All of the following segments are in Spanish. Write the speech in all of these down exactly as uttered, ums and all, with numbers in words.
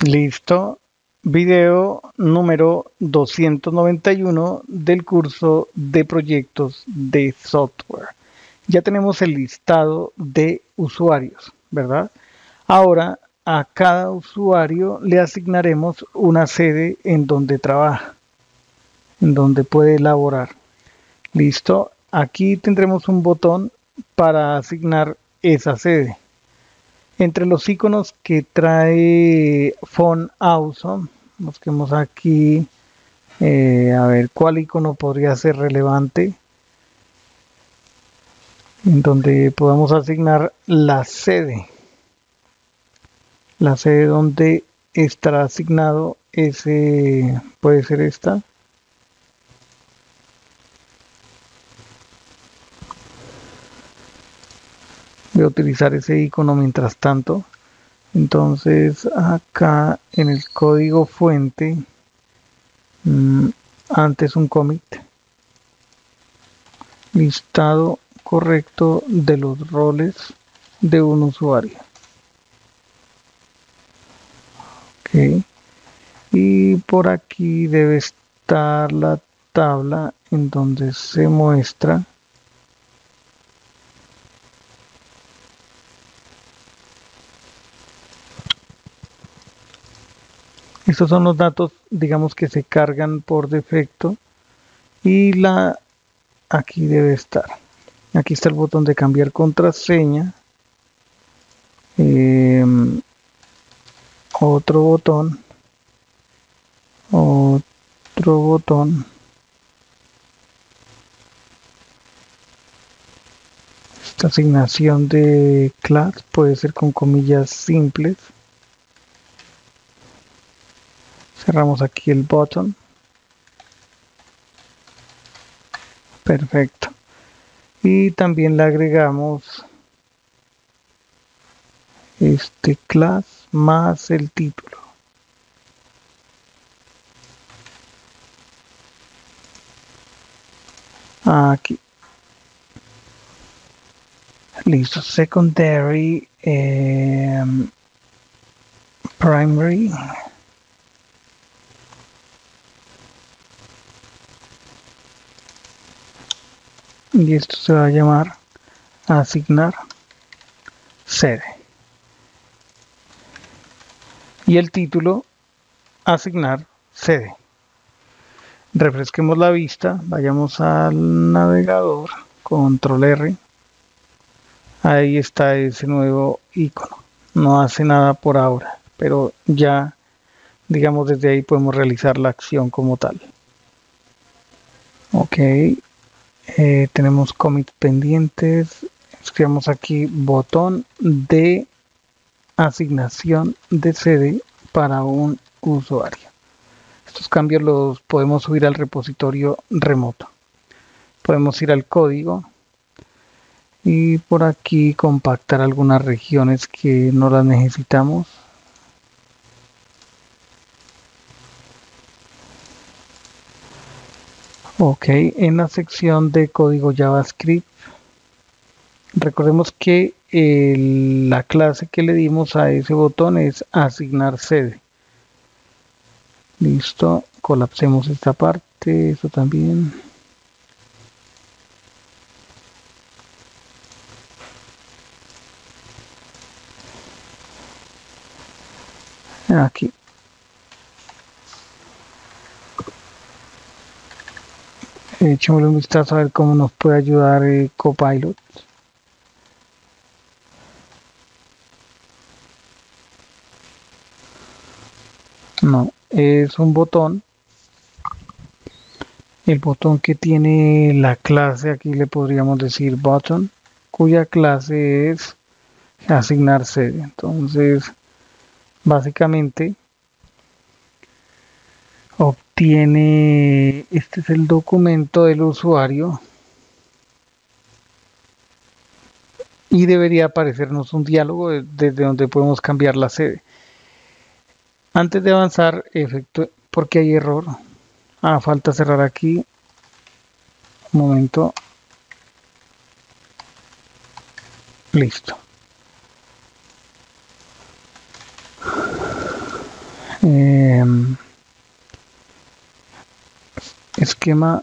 Listo. Video número doscientos noventa y uno del curso de proyectos de software. Ya tenemos el listado de usuarios, ¿verdad? Ahora a cada usuario le asignaremos una sede en donde trabaja, en donde puede elaborar. Listo. Aquí tendremos un botón para asignar esa sede. Entre los iconos que trae Font Awesome, busquemos aquí, eh, a ver, ¿cuál icono podría ser relevante? En donde podamos asignar la sede. La sede donde estará asignado ese, puede ser esta. Voy a utilizar ese icono mientras tanto. Entonces acá en el código fuente, mmm, antes un commit, listado correcto de los roles de un usuario. Ok, y por aquí debe estar la tabla en donde se muestra . Estos son los datos, digamos, que se cargan por defecto, y la aquí debe estar. Aquí está el botón de cambiar contraseña. Eh, otro botón. Otro botón. Esta asignación de class puede ser con comillas simples. Cerramos aquí el botón. Perfecto. Y también le agregamos este class más el título. Aquí. Listo. Secondary. Eh, primary. Y esto se va a llamar asignar sede. Y el título, asignar sede. Refresquemos la vista, vayamos al navegador, control R. Ahí está ese nuevo icono. No hace nada por ahora, pero ya, digamos, desde ahí podemos realizar la acción como tal. Ok. Eh, tenemos commits pendientes. Escribamos aquí botón de asignación de sede para un usuario. Estos cambios los podemos subir al repositorio remoto. Podemos ir al código y por aquí compactar algunas regiones que no las necesitamos. Ok, en la sección de código JavaScript, recordemos que el, la clase que le dimos a ese botón es asignar sede. Listo, colapsemos esta parte, eso también. Aquí. Echémosle un vistazo a ver cómo nos puede ayudar eh, Copilot. No, es un botón. El botón que tiene la clase, aquí le podríamos decir button, cuya clase es asignar sede. Entonces, básicamente, tiene, este es el documento del usuario y debería aparecernos un diálogo desde donde podemos cambiar la sede. Antes de avanzar, efectúe, porque hay error. Ah, falta cerrar aquí. Un momento. Listo. Eh, esquema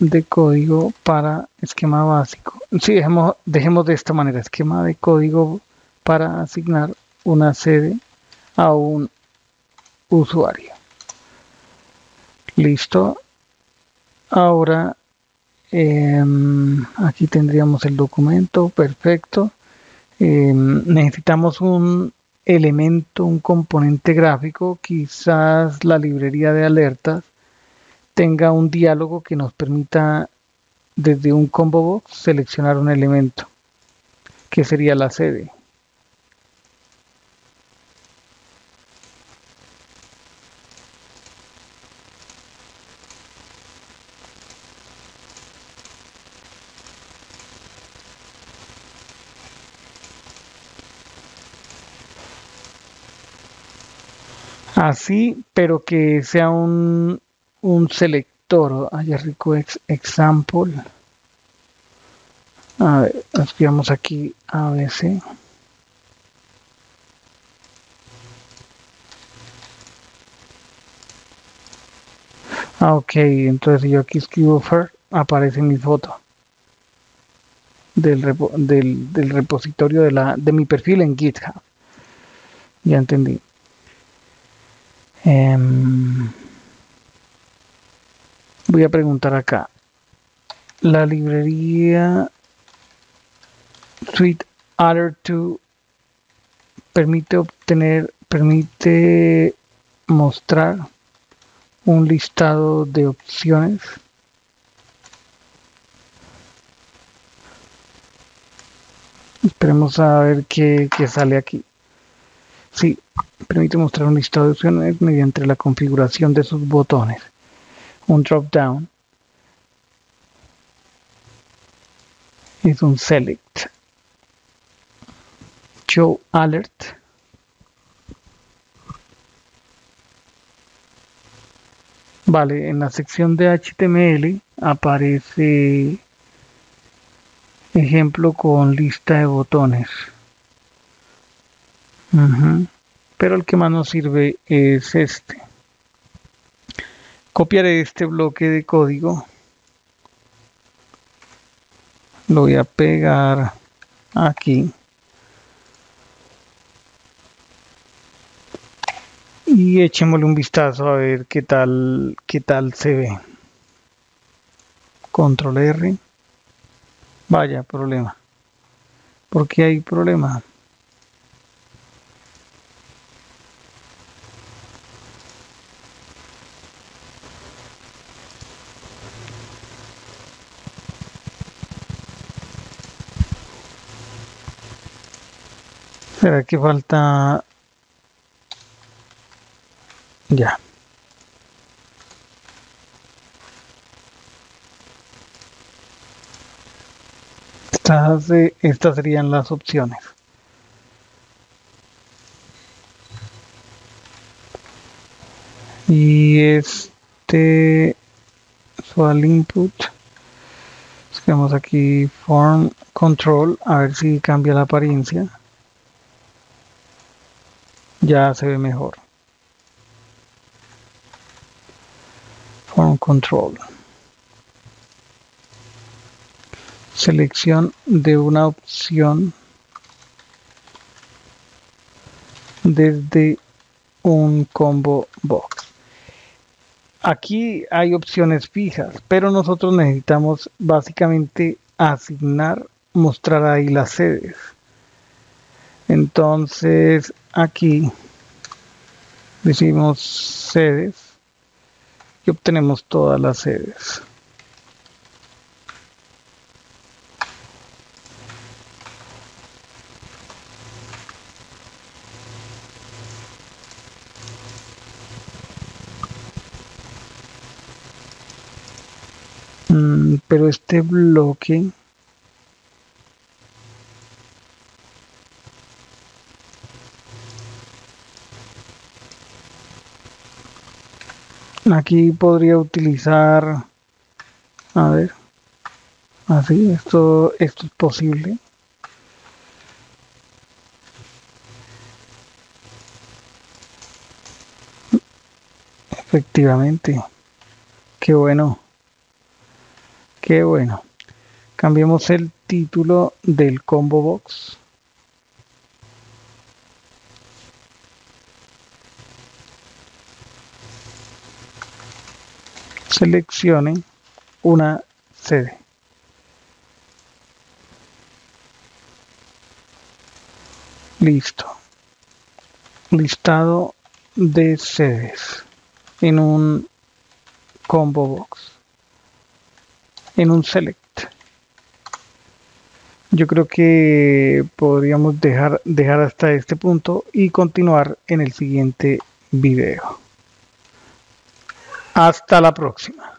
de código para esquema básico. Sí, dejemos, dejemos de esta manera. Esquema de código para asignar una sede a un usuario. Listo. Ahora eh, aquí tendríamos el documento. Perfecto. Eh, necesitamos un elemento, un componente gráfico. Quizás la librería de alertas tenga un diálogo que nos permita desde un combo box seleccionar un elemento que sería la sede. Así, pero que sea un un selector. Allá rico ex, example. A ver, nos pillamos aquí A B C. Ah, ok, entonces yo aquí escribo first, aparece mi foto del, repo, del, del repositorio de, la, de mi perfil en GitHub. Ya entendí. Um, voy a preguntar acá. La librería SweetAlert two permite obtener, permite mostrar un listado de opciones. Esperemos a ver qué, qué sale aquí. Sí, permite mostrar un listado de opciones mediante la configuración de sus botones. Un drop down. Es un select. Show alert. Vale, en la sección de H T M L aparece ejemplo con lista de botones. Uh-huh. Pero el que más nos sirve es este. Copiaré este bloque de código, lo voy a pegar aquí y echémosle un vistazo a ver qué tal qué tal se ve. Control R. Vaya problema. ¿Por qué hay problema? ¿Será que falta? Ya. Estas, eh, estas serían las opciones. Y este usual input. Buscamos aquí form control. A ver si cambia la apariencia. Ya se ve mejor. Form control. Selección de una opción desde un combo box. Aquí hay opciones fijas, pero nosotros necesitamos básicamente asignar, mostrar ahí las sedes. Entonces aquí decimos sedes y obtenemos todas las sedes. Mm, pero este bloque aquí podría utilizar, a ver, así, esto, esto es posible. Efectivamente. Qué bueno. Qué bueno. Cambiemos el título del combo box. Seleccione una sede. Listo. Listado de sedes en un combo box, en un select. Yo creo que podríamos dejar, dejar hasta este punto y continuar en el siguiente video. Hasta la próxima.